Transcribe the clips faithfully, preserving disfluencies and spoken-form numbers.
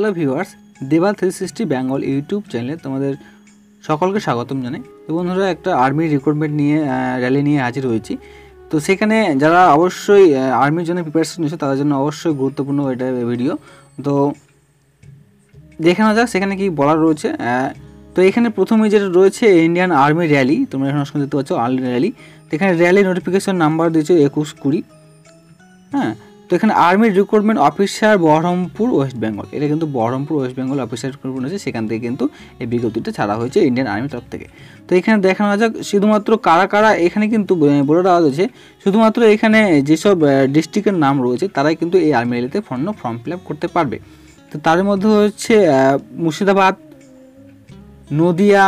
Hello viewers, Deba three sixty Bengal YouTube চ্যানেলে তোমাদের সকলকে স্বাগতম জানাই। তো বন্ধুরা, একটা আর্মি রিক্রুটমেন্ট নিয়ে র্যালি নিয়ে হাজির হয়েছি। তো সেখানে যারা অবশ্যই আর্মির জন্য প্রিপারেশন নিচ্ছে তাদের জন্য অবশ্যই গুরুত্বপূর্ণ এটা ভিডিও। তো দেখে নেওয়া যাক সেখানে কি বলা রয়েছে। তো এখানে প্রথমে যেটা রয়েছে ইন্ডিয়ান আর্মি র্যালি, তোমরা এখানে শুনতে পাচ্ছ আর্মি র্যালি। তো এখানে র্যালি নোটিফিকেশন নাম্বার দিয়েছে একুশ কুড়ি। হ্যাঁ, তো এখানে army recruitment officer Baharampur West Bengal, এটা কিন্তু Baharampur West Bengal officer recruitment হয়েছে, সেখান থেকে কিন্তু এই বিজ্ঞপ্তিটা ছাড়া হয়েছে ইন্ডিয়ান আর্মি তরফ থেকে। তো এখানে দেখানো যাক শুধুমাত্র কারা কারা, এখানে কিন্তু বলে দেওয়া হয়েছে শুধুমাত্র এখানে যেসব ডিস্ট্রিক্টের নাম রয়েছে তারাই কিন্তু এই আর্মি র্যালিতে ফর্ম ফর্ম ফিল আপ করতে পারবে। তো তার মধ্যে হচ্ছে মুর্শিদাবাদ, নদিয়া,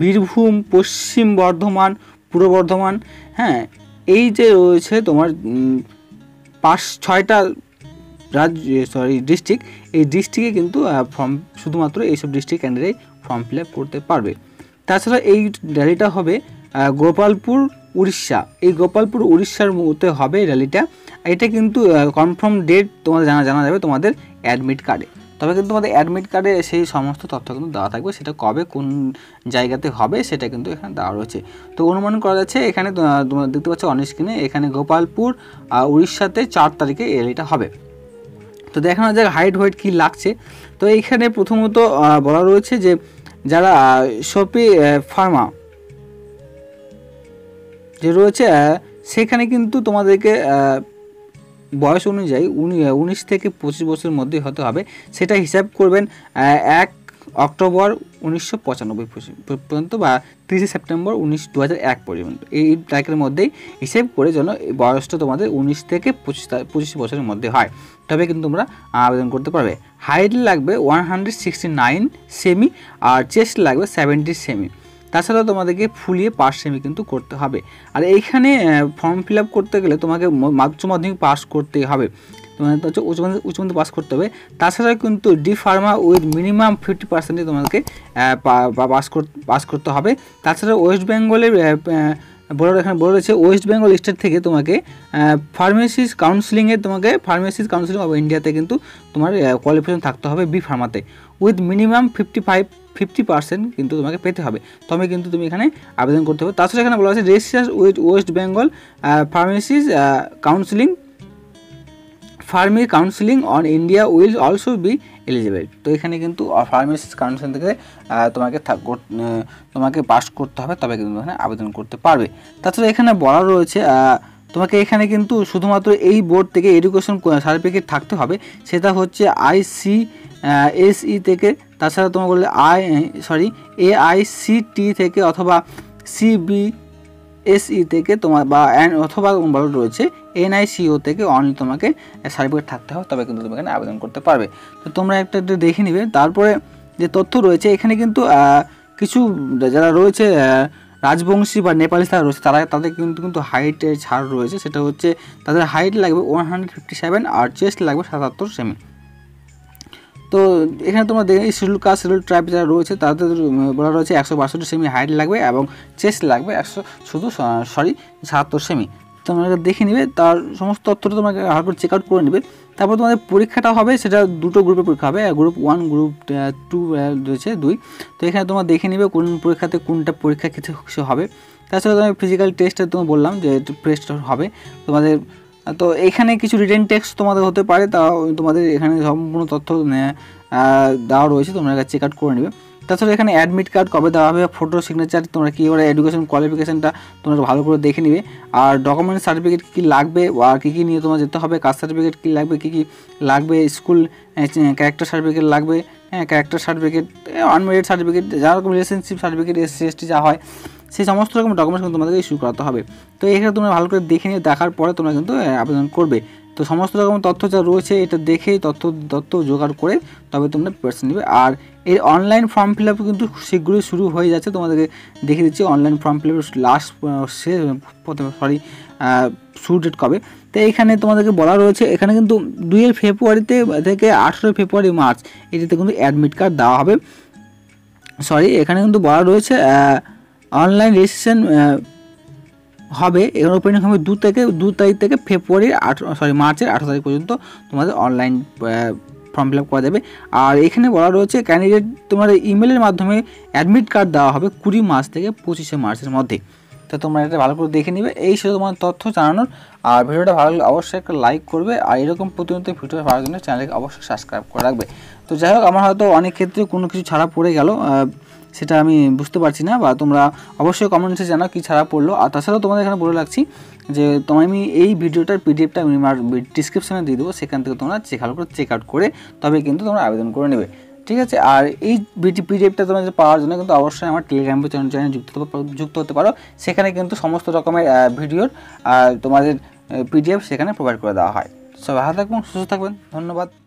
বীরভূম, পশ্চিম বর্ধমান, পূর্ব বর্ধমান, হ্যাঁ এই যে রয়েছে তোমার পাঁচ ছয়টা রাজ্য সরি ডিস্ট্রিক্ট, এই ডিস্ট্রিক্টে কিন্তু ফর্ম শুধুমাত্র এইসব district candidate form fill up করতে পারবে। তাছাড়া এই র্যালিটা হবে গোপালপুর উড়িষ্যা, এই গোপালপুর উড়িষ্যার মধ্যে হবে র্যালিটা। এটা কিন্তু কনফার্ম ডেট তোমাদের জানা জানা যাবে তোমাদের অ্যাডমিট কার্ডে, তবে কিন্তু তোমাদের অ্যাডমিট কার্ডে সেই সমস্ত তথ্য কিন্তু দেওয়া থাকবে, সেটা কবে কোন জায়গাতে হবে সেটা কিন্তু এখানে দেওয়া রয়েছে। তো অনুমান করা যাচ্ছে এখানে তোমরা দেখতে পাচ্ছ অন স্ক্রিনে, এখানে গোপালপুর উড়িষ্যাতে চার তারিখে এই র্যালিটা হবে। তো দেখানো যাক হাইট ওয়েট কী লাগছে। তো এইখানে প্রথমত বলা রয়েছে যে যারা শপি ফার্মা যে রয়েছে সেখানে কিন্তু তোমাদেরকে বয়স অনুযায়ী উনিশ থেকে পঁচিশ বছরের মধ্যে হতে হবে, সেটা হিসাব করবেন এক অক্টোবর উনিশশো পঁচানব্বই পর্যন্ত বা তিরিশে সেপ্টেম্বর উনিশ দু হাজার এক পর্যন্ত, এই তারিখের মধ্যেই হিসেব করে যেন বয়সটা তোমাদের উনিশ থেকে পঁচিশ পঁচিশ বছরের মধ্যে হয়, তবে কিন্তু তোমরা আবেদন করতে পারবে। হাইট লাগবে ওয়ান হান্ড্রেড সিক্সটি নাইন সেমি আর চেস্ট লাগবে সেভেন্টি সেমি। তাছাড়া তোমাদেরকে ফুলিয়ে পাস সেমি কিন্তু করতে হবে। আর এইখানে ফর্ম ফিল আপ করতে গেলে তোমাকে উচ্চ মাধ্যমিক পাস করতেই হবে, তোমাদের হচ্ছে উচ্চ মাধ্যমিক উচ্চ মাধ্যমিক পাস করতে হবে। তাছাড়া কিন্তু D pharma with minimum fifty পার্সেন্টে তোমাকে পাস করতে পাস করতে হবে। তাছাড়া ওয়েস্ট বেঙ্গলের বড় এখানে বড় রয়েছে ওয়েস্ট বেঙ্গল স্টেট থেকে তোমাকে ফার্মেসিস কাউন্সিলিংয়ে তোমাকে ফার্মেসিস কাউন্সিলিং অব ইন্ডিয়াতে কিন্তু তোমার কোয়ালিফিকেশন থাকতে হবে বি ফার্মাতে, with minimum fifty five fifty percent কিন্তু তোমাকে পেতে হবে, তবে কিন্তু তুমি এখানে আবেদন করতে হবে। তাছাড়া এখানে বলা আছে registrar with West Bengal pharmacies counselling pharmacy counselling on India will also be eligible. তো এখানে কিন্তু ফার্মেসিস কাউন্সিলিং থেকে তোমাকে তোমাকে পাস করতে হবে, তবে কিন্তু এখানে আবেদন করতে পারবে। তাছাড়া এখানে বলা রয়েছে তোমাকে এখানে কিন্তু শুধুমাত্র এই বোর্ড থেকে এডুকেশন সার্টিফিকেট থাকতে হবে, সেটা হচ্ছে আইসি এসই থেকে, তাছাড়া তোমার বললে আই সরি এআইসিটি থেকে অথবা সিবিএসই থেকে তোমার বা অথবা বলা রয়েছে এনআইসিও থেকে অনলি তোমাকে সার্টিফিকেট থাকতে হবে, তবে কিন্তু তুমি এখানে আবেদন করতে পারবে। তো তোমরা একটা একটু দেখে নেবে। তারপরে যে তথ্য রয়েছে এখানে কিন্তু কিছু যারা রয়েছে রাজবংশী বা নেপালি তারা রয়েছে, তারা তাদের কিন্তু কিন্তু হাইটে ছাড় রয়েছে, সেটা হচ্ছে তাদের হাইট লাগবে ওয়ান হান্ড্রেড ফিফটি সেভেন আর চেস্ট লাগবে সাতাত্তর সেমি। তো এখানে তোমরা দেখে শিডিউল কাস্ট শিডিউল ট্রাইব যারা রয়েছে তাদের বলা রয়েছে একশো বাষট্টি সেমি হাইট লাগবে এবং চেস্ট লাগবে একশো শুধু সরি সাতাত্তর সেমি। তোমরা দেখে নেবে, তার সমস্ত তথ্যটা তোমাকে ভালো করে চেক আউট করে নেবে। তারপর তোমাদের পরীক্ষাটা হবে, সেটা দুটো গ্রুপে পরীক্ষা হবে, গ্রুপ ওয়ান গ্রুপ টু রয়েছে দুই। তো এখানে তোমরা দেখে নেবে কোন পরীক্ষাতে কোনটা পরীক্ষা কিছু হবে। তাছাড়া তোমার ফিজিক্যাল টেস্টে তুমি বললাম যে টেস্ট হবে তোমাদের। তো এখানে কিছু রিটেন টেক্সট তোমাদের হতে পারে, তা তোমাদের এখানে সম্পূর্ণ তথ্য দেওয়া রয়েছে, তোমরা চেক আউট করে নেবে। তাছাড়া এখানে অ্যাডমিট কার্ড কবে দেওয়া হবে, ফটো সিগনেচার তোমরা কী করে এডুকেশন কোয়ালিফিকেশানটা তোমরা ভালো করে দেখে নেবে। আর ডকুমেন্ট সার্টিফিকেট কী কী লাগবে আর কী কী নিয়ে তোমার যেতে হবে, কাস্ট সার্টিফিকেট কী লাগবে কী কী লাগবে, স্কুল ক্যারেক্টার সার্টিফিকেট লাগবে, হ্যাঁ ক্যারেক্টার সার্টিফিকেট, আনমেরিড সার্টিফিকেট, যা রকম রিলেশনশিপ সার্টিফিকেট এসসি এসটি যা হয়, সেই সমস্ত রকম ডকুমেন্টস কিন্তু তোমাদেরকে ইস্যু করাতে হবে। তো এখানে তোমরা ভালো করে দেখে নিয়ে দেখার পরে তোমরা কিন্তু আবেদন করবে। তো সমস্ত রকম তথ্য যা রয়েছে এটা দেখেই তথ্য তথ্য জোগাড় করে তবে তোমরা প্রিপারেশন নেবে। আর এর অনলাইন ফর্ম ফিল আপ কিন্তু শীঘ্রই শুরু হয়ে যাচ্ছে, তোমাদেরকে দেখে দিচ্ছি অনলাইন ফর্ম ফিল আপের লাস্ট সে সরি শুরু ডেট কবে। তো এইখানে তোমাদেরকে বলা রয়েছে এখানে কিন্তু দুইয়ের ফেব্রুয়ারিতে থেকে আঠেরোই ফেব্রুয়ারি মার্চ এটিতে কিন্তু অ্যাডমিট কার্ড দেওয়া হবে। সরি এখানে কিন্তু বলা রয়েছে অনলাইন রেজিস্ট্রেশন হবে, এখানে ওপেনিং হবে দু থেকে দু তারিখ থেকে ফেব্রুয়ারির আঠারো সরি মার্চের আঠারো তারিখ পর্যন্ত তোমাদের অনলাইন फर्म फिल आप करा जाए और एखे बला रही है कैंडिडेट तुम्हारा इमेलर माध्यम एडमिट कार्ड देवा कुड़ी मार्च के पचिशे मार्चर मध्य। तो तुम्हारा ये भालो करे देखे निबे तुम्हारे तथ्य जानानोर और भिडियो भालो लगले अवश्य एक लाइक करबे और एरकम प्रतिनियत भिडियो पाओयार जोन्नो चैनल के अवश्य सबस्क्राइब करे राखबे। तो जाइ होक आमार होयतो अनेक क्षेत्रे कोनो किछु छाड़ा पड़े गेलो সেটা আমি বুঝতে পারছি না বা তোমরা অবশ্যই কমেন্টসে জানাও কি ছাড়া পড়লো। আর তাছাড়াও তোমাদের এখানে বলে রাখছি যে তোমায় আমি এই ভিডিওটার পিডিএফটা আমি আমার ডেসক্রিপশনে দিয়ে দেবো, সেখান থেকে তোমরা চেক আউট করে চেক আউট করে তবে কিন্তু তোমরা আবেদন করে নেবে, ঠিক আছে। আর এই পিডিএফটা তোমরা যে পাওয়ার জন্য কিন্তু অবশ্যই আমার টেলিগ্রাম চ্যানেলে যুক্ত যুক্ত হতে পারো, সেখানে কিন্তু সমস্ত রকমের ভিডিওর তোমাদের পিডিএফ সেখানে প্রোভাইড করে দেওয়া হয়। সবাই ভালো থাকবেন, সুস্থ থাকবেন, ধন্যবাদ।